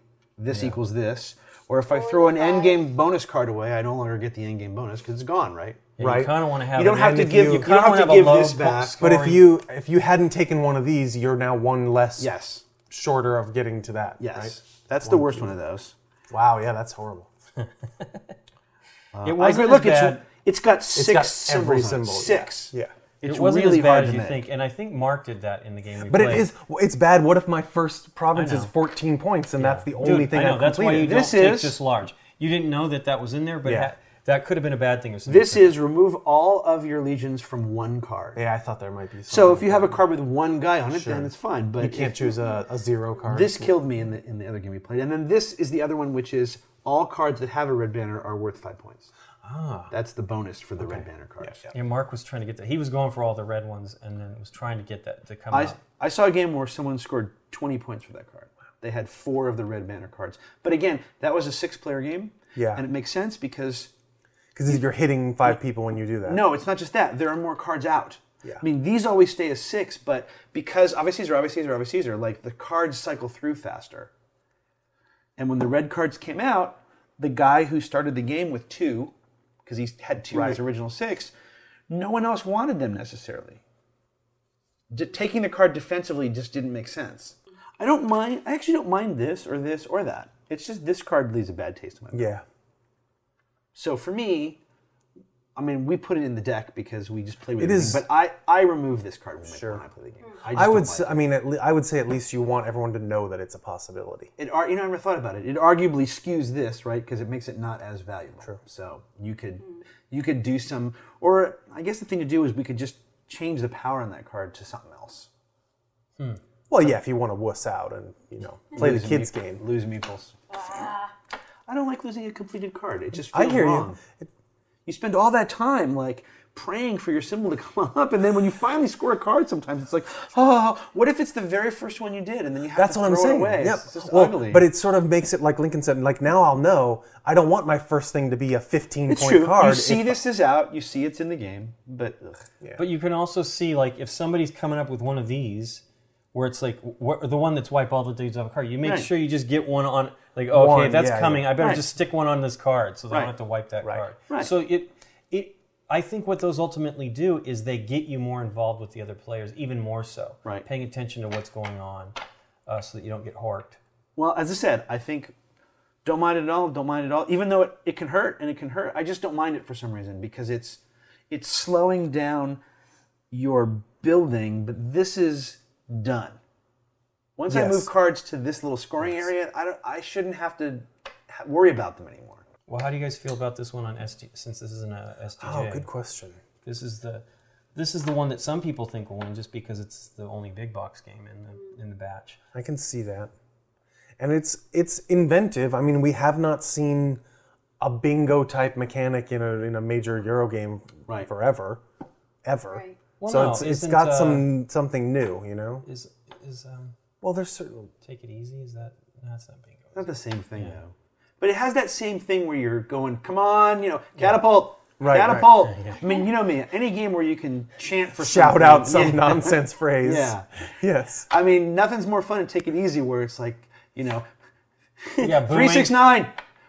equals this. Or if I throw an endgame bonus card away, I no longer get the endgame bonus because it's gone, right? Yeah, right. You kind of want to have. You don't have to give. You don't have to give this back. Scoring. But if you hadn't taken one of these, you're now one less. Yes. Shorter of getting to that. Yes, right? That's the worst one of those. Wow, yeah, that's horrible. It wasn't as bad. It's got 6 symbols. Six. Yeah. It wasn't really as bad as you think, and I think Mark did that in the game we played. But it's bad. What if my first province is 14 points, and that's the only thing I completed? That's why you don't take this large. You didn't know that was in there, but that could have been a bad thing. This is remove all of your legions from one card. Yeah, I thought there might be something. So if you have a card with one guy on it, then it's fine. But you can't choose a 0 card. This killed me in the other game we played. And then this is the other one, which is all cards that have a red banner are worth 5 points. Ah. That's the bonus for the red banner cards. Yeah. Yeah, Mark was trying to get that. He was going for all the red ones and then was trying to get that to come out. I saw a game where someone scored 20 points for that card. They had 4 of the red banner cards. But again, that was a 6-player game. Yeah. And it makes sense because... Because you're hitting 5 people when you do that. No, it's not just that. There are more cards out. Yeah. I mean, these always stay as 6, but because Ave Caesar, like the cards cycle through faster. And when the red cards came out, the guy who started the game with 2, because he had 2 in his original 6, no one else wanted them necessarily. Taking the card defensively just didn't make sense. I actually don't mind this or this or that. It's just this card leaves a bad taste in my mouth. Yeah. So for me, I mean, we put it in the deck because we just play with it. But I remove this card when I play the game. I would say at least you want everyone to know that it's a possibility. I never thought about it. It arguably skews this, right? Because it makes it not as valuable. True. So you could do some, or I guess the thing to do is we could just change the power on that card to something else. Hmm. Well, yeah, if you want to wuss out and play the kids' game, lose meeples. I don't like losing a completed card. It just feels wrong. You spend all that time like praying for your symbol to come up, and then when you finally score a card, sometimes it's like, oh, what if it's the very first one you did, and then you have to throw it away? Yep. It's just ugly. But it sort of makes it like Lincoln said. Like now I'll know I don't want my first thing to be a 15-point card. You see this is out. You see it's in the game, but but you can also see like if somebody's coming up with one of these, where it's like the one that's wipe all the dudes off a card. You make sure you just get one on. Like, okay, that's coming. Yeah. I better just stick one on this card so that I don't have to wipe that card. Right. So I think what those ultimately do is they get you more involved with the other players, even more so. Right. Paying attention to what's going on so that you don't get horked. Well, as I said, I think don't mind it at all, Even though it can hurt and it can hurt, I just don't mind it for some reason because it's slowing down your building, but this is done. Once I move cards to this little scoring area, I shouldn't have to worry about them anymore. Well, how do you guys feel about this one on SDJ, since this isn't a SDJ? Oh, good question. This is the one that some people think will win just because it's the only big box game in the batch. I can see that. And it's inventive. I mean, we have not seen a bingo type mechanic in a major Euro game forever, ever. Right. Well, so it's got something new, you know. Well, there's certain Take It Easy. Is that that's not bingo? Not the same thing though. But it has that same thing where you're going, come on, you know, catapult. Right, catapult. Right. Yeah. I mean, you know me. Any game where you can chant for shout out some nonsense phrase. Yeah. Yes. I mean, nothing's more fun than Take It Easy, where it's like, you know, 369,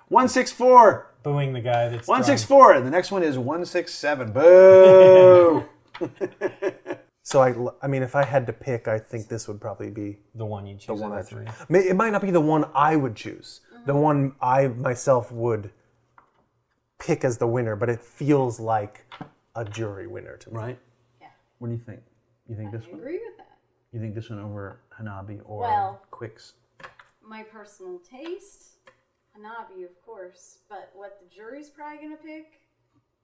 164. Booing the guy that's 164. And the next one is 167. Boo. So I mean, if I had to pick, I think this would probably be the one you choose. The one I choose. It might not be the one I would choose. Mm-hmm. The one I myself would pick as the winner, but it feels like a jury winner to me. Right? Yeah. What do you think? You think this one? I agree with that. You think this one over Hanabi or Quix? My personal taste, Hanabi, of course, but what the jury's probably going to pick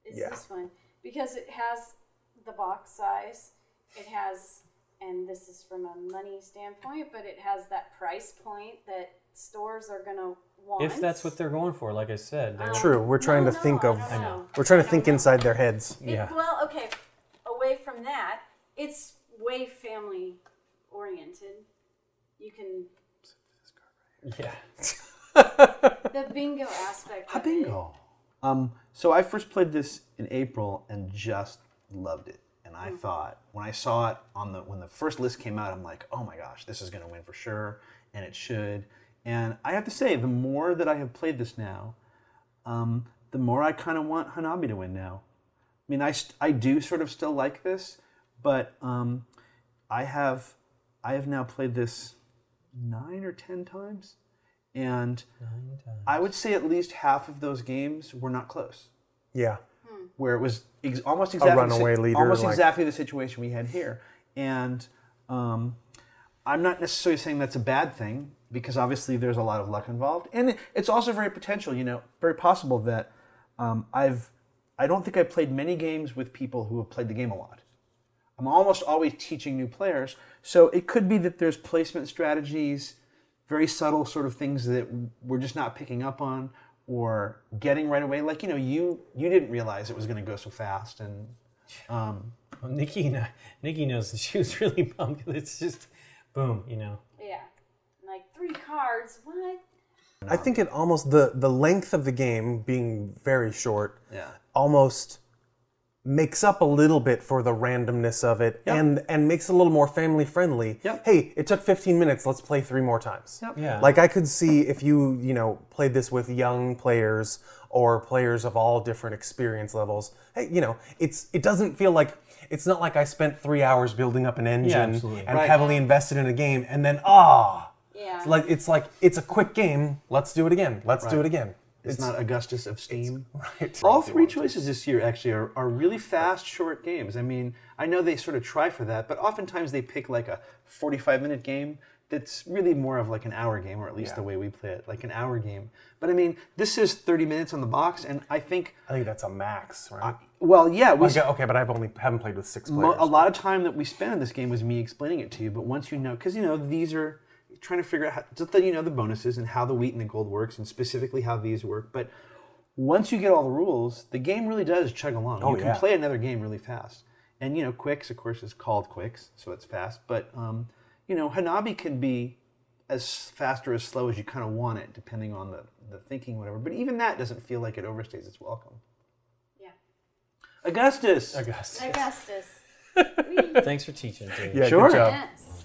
is this one, because it has the box size, it has, and this is from a money standpoint, but it has that price point that stores are going to want. If that's what they're going for, like I said. True. We're trying to think of, we're trying to think inside their heads. Well, okay, away from that, it's way family oriented. You can... Yeah. The bingo aspect. A bingo. So I first played this in April and just loved it. And I thought when I saw it on the when the first list came out, I'm like, oh my gosh, this is going to win for sure, and it should. And I have to say, the more that I have played this now, the more I kind of want Hanabi to win now. I mean, I do sort of still like this, but I have now played this 9 or 10 times, and I would say at least half of those games were not close. Yeah, where it was almost exactly a runaway leader, almost like exactly the situation we had here. And I'm not necessarily saying that's a bad thing, because obviously there's a lot of luck involved, and it's also very potential. You know, very possible that I don't think I played many games with people who have played the game a lot. I'm almost always teaching new players, so it could be that there's placement strategies, very subtle sort of things that we're just not picking up on or getting right away. Like, you know, you didn't realize it was going to go so fast, and well, Nikki knows that she was really bummed because it's just boom, you know. Yeah, like 3 cards. What? I think it almost the length of the game being very short. Yeah, almost makes up a little bit for the randomness of it, and makes it a little more family friendly. Yep. Hey, it took 15 minutes, let's play 3 more times. Yep. Yeah. Like, I could see if you know, played this with young players or players of all different experience levels. Hey, you know, it doesn't feel like, it's not like I spent 3 hours building up an engine and heavily invested in a game, and then it's like it's a quick game, let's do it again. Let's do it again. It's not Augustus of Steam. Right. All 3 choices this year actually are really fast, short games. I mean, I know they sort of try for that, but oftentimes they pick like a 45-minute game that's really more of like an hour game, or at least the way we play it, like an hour game. But I mean, this is 30 minutes on the box, and I think that's a max, right? Okay, but I haven't played with 6 players. A lot of time that we spent in this game was me explaining it to you, but once you know, because you know, these are... trying to figure out how, just that you know the bonuses and how the wheat and the gold works, and specifically how these work. But once you get all the rules, the game really does chug along. You can play another game really fast. And you know, Quix, of course, is called Quix, so it's fast. But you know, Hanabi can be as fast or as slow as you kind of want it, depending on the thinking, whatever. But even that doesn't feel like it overstays its welcome. Yeah. Augustus. Thanks for teaching, Dave. Yeah, sure. Good job. Yes.